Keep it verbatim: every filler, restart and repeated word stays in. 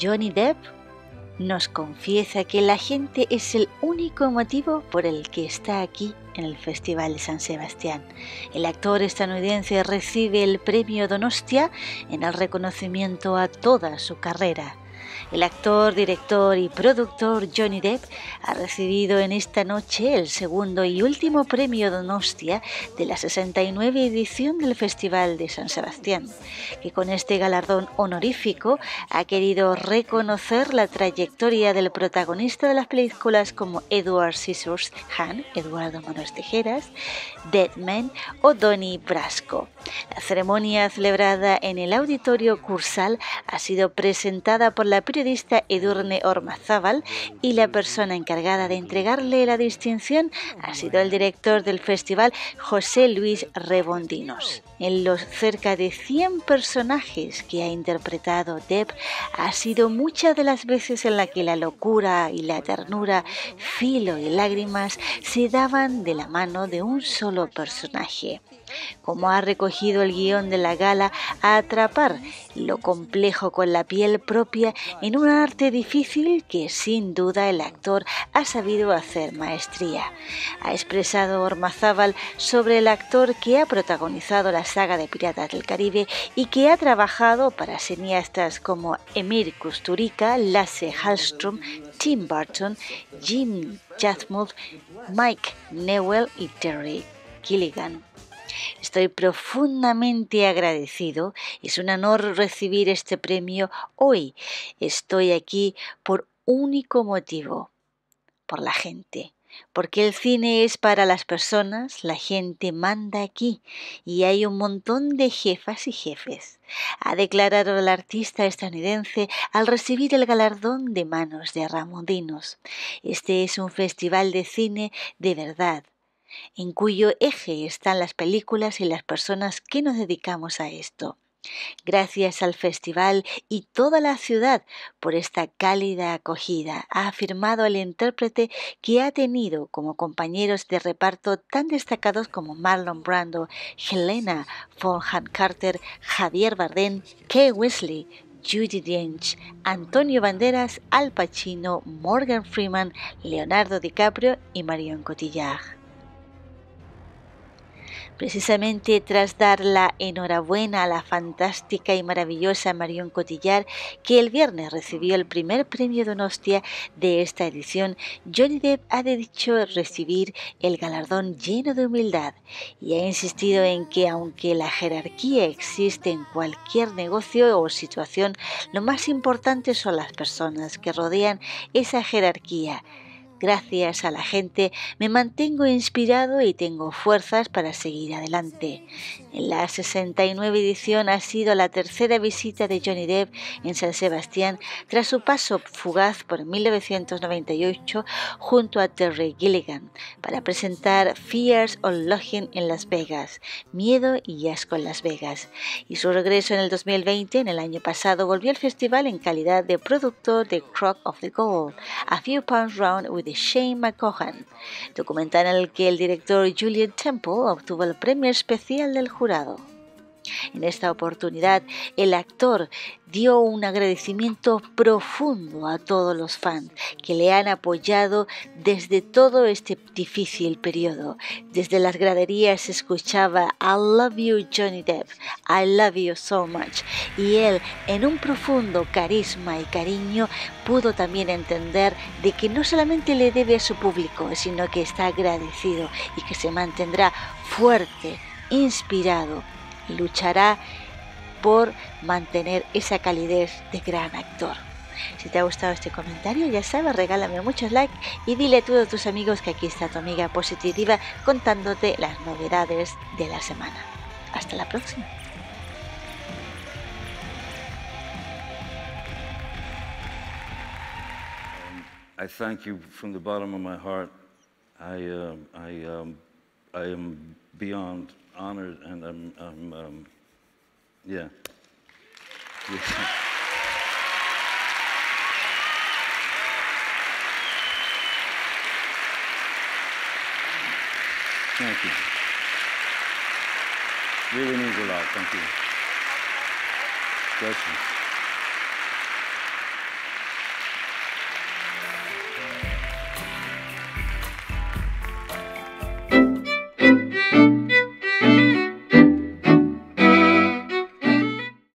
Johnny Depp nos confiesa que la gente es el único motivo por el que está aquí en el Festival de San Sebastián. El actor estadounidense recibe el Premio Donostia en el reconocimiento a toda su carrera. El actor, director y productor Johnny Depp ha recibido en esta noche el segundo y último Premio Donostia de la sesenta y nueve edición del Festival de San Sebastián, que con este galardón honorífico ha querido reconocer la trayectoria del protagonista de las películas como Edward Scissorhands, Eduardo Manos Tijeras, Dead Man o Donnie Brasco. La ceremonia celebrada en el Auditorio Kursaal ha sido presentada por la periodista Edurne Ormazábal, y la persona encargada de entregarle la distinción ha sido el director del festival, José Luis Rebordinos. En los cerca de cien personajes que ha interpretado Depp, ha sido muchas de las veces en las que la locura y la ternura, filo y lágrimas se daban de la mano de un solo personaje. Como ha recogido el guión de la gala, a atrapar lo complejo con la piel propia en un arte difícil que sin duda el actor ha sabido hacer maestría. Ha expresado Ormazábal sobre el actor que ha protagonizado la saga de Piratas del Caribe y que ha trabajado para cineastas como Emir Kusturica, Lasse Hallström, Tim Burton, Jim Jarmusch, Mike Newell y Terry Gilligan. Estoy profundamente agradecido. Es un honor recibir este premio hoy. Estoy aquí por único motivo, por la gente. Porque el cine es para las personas, la gente manda aquí y hay un montón de jefas y jefes. Ha declarado el artista estadounidense al recibir el galardón de manos de Rebordinos. Este es un festival de cine de verdad, en cuyo eje están las películas y las personas que nos dedicamos a esto. Gracias al festival y toda la ciudad por esta cálida acogida, ha afirmado el intérprete, que ha tenido como compañeros de reparto tan destacados como Marlon Brando, Helena Bonham Carter, Javier Bardem, Kate Winslet, Judy Dench, Antonio Banderas, Al Pacino, Morgan Freeman, Leonardo DiCaprio y Marion Cotillard. Precisamente tras dar la enhorabuena a la fantástica y maravillosa Marion Cotillard, que el viernes recibió el primer premio Donostia de esta edición, Johnny Depp ha dicho recibir el galardón lleno de humildad y ha insistido en que aunque la jerarquía existe en cualquier negocio o situación, lo más importante son las personas que rodean esa jerarquía. Gracias a la gente me mantengo inspirado y tengo fuerzas para seguir adelante. La sesenta y nueve edición ha sido la tercera visita de Johnny Depp en San Sebastián tras su paso fugaz por mil novecientos noventa y ocho junto a Terry Gilligan para presentar Fear and Loathing en Las Vegas, Miedo y Asco en Las Vegas, y su regreso en el dos mil veinte. En el año pasado volvió al festival en calidad de productor de Crock of Gold, A Few Pounds Round with de Shane McCohan, documental en el que el director Julian Temple obtuvo el premio especial del jurado. En esta oportunidad, el actor dio un agradecimiento profundo a todos los fans que le han apoyado desde todo este difícil periodo. Desde las graderías se escuchaba I love you Johnny Depp, I love you so much, y él, en un profundo carisma y cariño, pudo también entender de que no solamente le debe a su público, sino que está agradecido y que se mantendrá fuerte, inspirado, y luchará por mantener esa calidez de gran actor. Si te ha gustado este comentario, ya sabes, regálame muchos likes y dile a todos tus amigos que aquí está tu amiga positiva contándote las novedades de la semana. Hasta la próxima. I thank you from the bottom of my heart. I, uh, I, um, I am beyond honored, and I'm, I'm um, yeah. yeah. Thank you. Really means a lot. Thank you. Bless you.